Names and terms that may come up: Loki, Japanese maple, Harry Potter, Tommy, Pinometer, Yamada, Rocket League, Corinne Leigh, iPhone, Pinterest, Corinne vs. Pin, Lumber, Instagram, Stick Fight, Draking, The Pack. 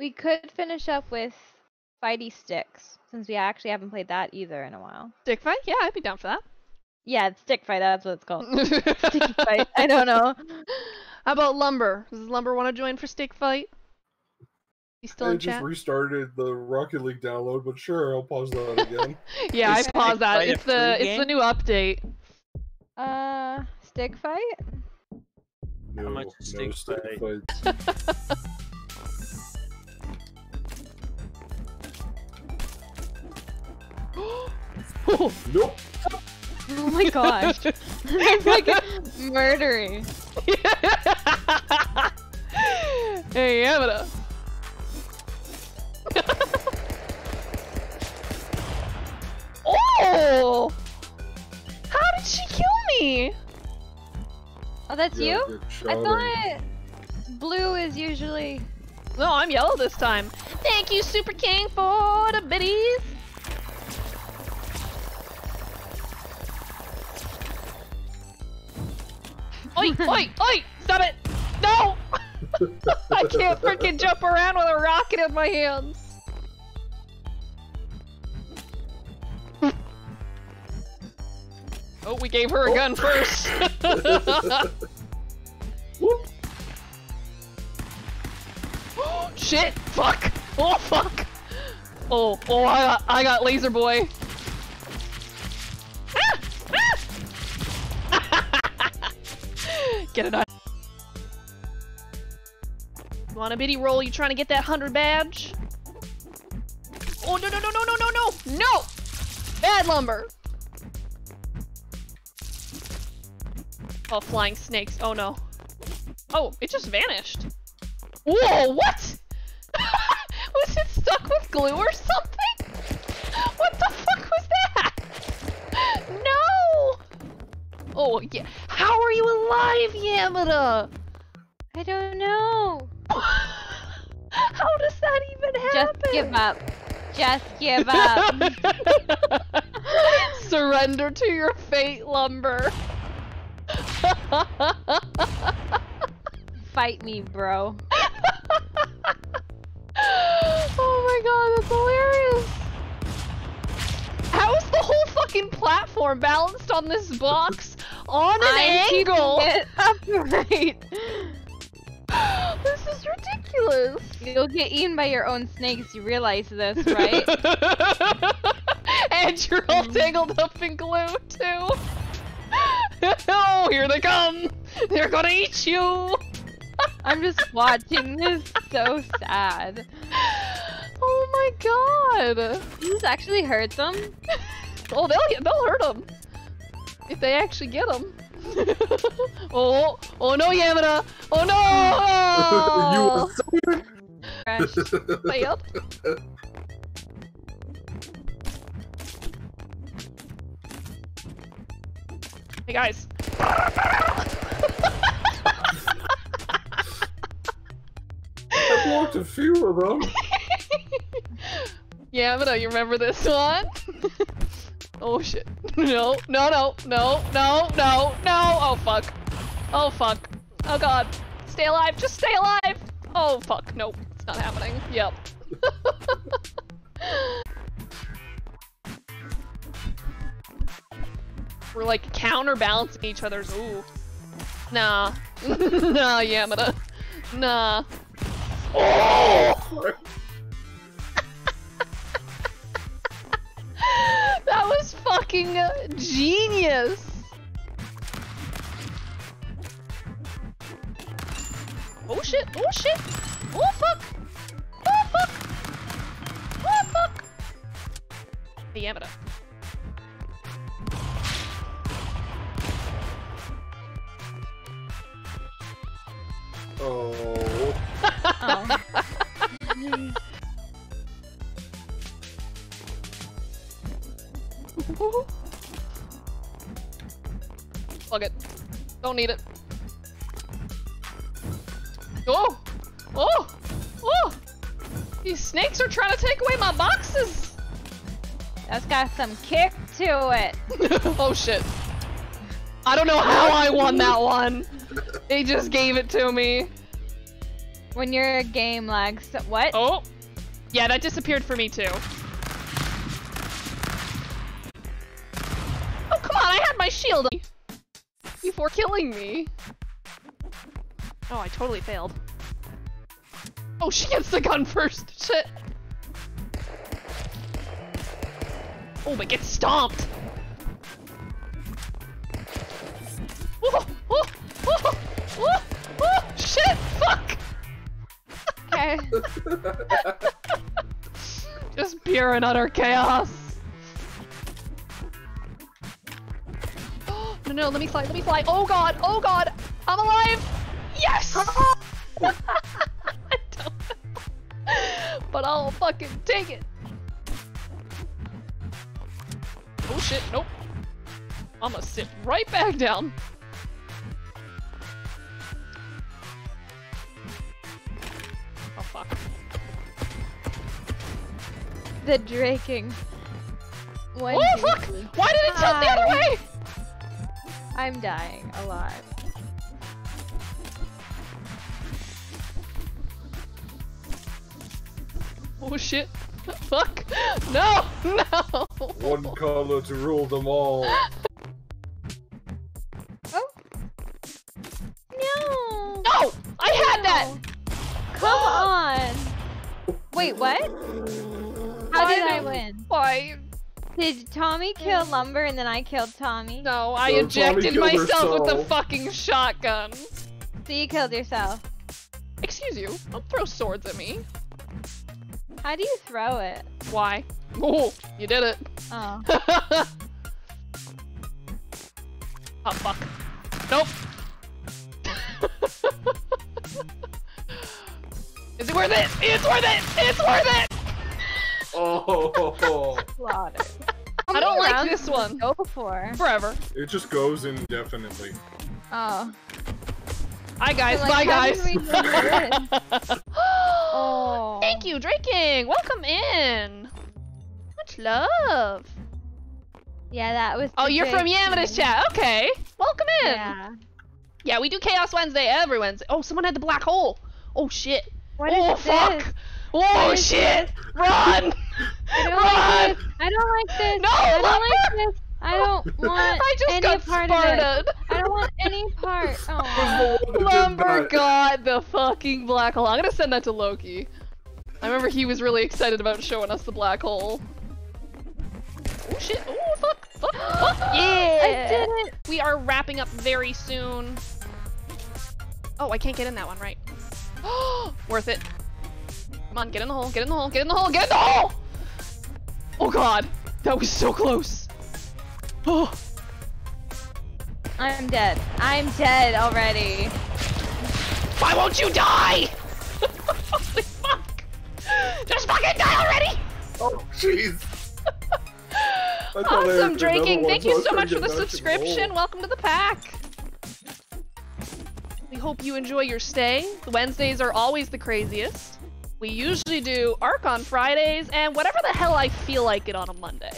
We could finish up with Fighty Sticks, since we actually haven't played that either in a while. Stick Fight? Yeah, I'd be down for that. Yeah, it's Stick Fight, that's what it's called. Sticky Fight, I don't know. How about Lumber? Does Lumber want to join for Stick Fight? He's still in chat? I just restarted the Rocket League download, but sure, I'll pause that again. Yeah, I paused that. It's the new update. Stick Fight? No, how much is stick fight? Oh. Nope. Oh my gosh. That's like murdering. Hey, Yamada. Oh! How did she kill me? Oh, that's you? I thought blue is usually... No, I'm yellow this time. Thank you, Super King, for the biddies. Oi, oi, oi! Stop it! No! I can't freaking jump around with a rocket in my hands! Oh, we gave her a gun first! Oh, shit! Fuck! Oh, fuck! Oh, oh, I got Laser Boy! Get it on. Want a bitty roll? You trying to get that 100 badge? Oh no no no no no no no no! Bad Lumber. Oh, flying snakes! Oh no! Oh, it just vanished! Whoa! What? Was it stuck with glue or something? What the fuck was that? No! Oh yeah. How are you alive, Yamada? I don't know. How does that even happen? Just give up. Just give up. Surrender to your fate, Lumber. Fight me, bro. Oh my god, that's hilarious. How is the whole fucking platform balanced on this box? On an angle! Get upright! This is ridiculous! You'll get eaten by your own snakes, you realize this, right? And you're all tangled up in glue, too! Oh, here they come! They're gonna eat you! I'm just watching this so sad. Oh my god! This actually hurt them? Oh, they'll hurt them! If they actually get them. Oh, oh no, Yamada! Oh no! You are so good! Failed. Hey guys. I blocked a few of them. Yamada, you remember this one? Oh shit. No, no, no, no, no, no, no! Oh fuck. Oh fuck. Oh god. Stay alive, just stay alive! Oh fuck, nope. It's not happening. Yep. We're like counterbalancing each other's. Ooh. Nah. Nah, Yamada. Nah. Oh! That was fucking genius! Oh shit! Oh shit! Oh fuck! Oh fuck! Oh fuck! The Yamada. Oh. Oh. Fuck it. Don't need it. Oh! Oh! Oh! These snakes are trying to take away my boxes! That's got some kick to it. Oh shit. I don't know how I won that one. They just gave it to me. When your game lags, what? Oh, yeah, that disappeared for me too. Oh, come on, I had my shield before killing me. Oh, I totally failed. Oh, she gets the gun first, shit. Oh, but get stomped. Oh, oh, oh, oh, oh, shit, fuck. Okay. Just pure and utter chaos. No, no, let me fly, let me fly. Oh god, I'm alive. Yes! I don't know. But I'll fucking take it. Oh shit, nope. I'm gonna sit right back down. Oh fuck. The draking. When oh fuck! Why did it tilt the other way? I'm dying alive. Oh shit. Fuck. No, no. One color to rule them all. Oh. No. No, I had that. Come on. Wait, what? How did I win? Why? Did Tommy kill Lumber and then I killed Tommy? No, I ejected myself with the fucking shotgun. So you killed yourself. Excuse you, don't throw swords at me. How do you throw it? Why? Oh, you did it. Oh. Oh, fuck. Nope. Is it worth it? It's worth it! It's worth it! Oh. I don't like this one. Go before. Forever. It just goes indefinitely. Oh. Hi guys, like, bye guys. Oh. Thank you, Draking. Welcome in. Much love. Yeah, that was. Oh, you're from Yamada's chat. Okay. Welcome in. Yeah. Yeah, we do Chaos Wednesday every Wednesday. Oh, someone had the black hole. Oh shit. What oh is fuck. This? Oh shit! Run! Run! I don't like this! No! I don't like this! I don't want any part of it! I don't want any part! Oh. Lumber got the fucking black hole. I'm gonna send that to Loki. I remember he was really excited about showing us the black hole. Oh shit! Oh fuck! Fuck! Fuck! Yeah! I did it! We are wrapping up very soon. Oh, I can't get in that one, right? Worth it. Come on, get in the hole, get in the hole, get in the hole, get in the hole! Oh god, that was so close. Oh. I'm dead already. Why won't you die? Holy fuck! Just fucking die already! Oh jeez. Awesome, Draking, thank you so much for the subscription. Welcome to the pack. We hope you enjoy your stay. The Wednesdays are always the craziest. We usually do Arc on Fridays and whatever the hell I feel like it on a Monday.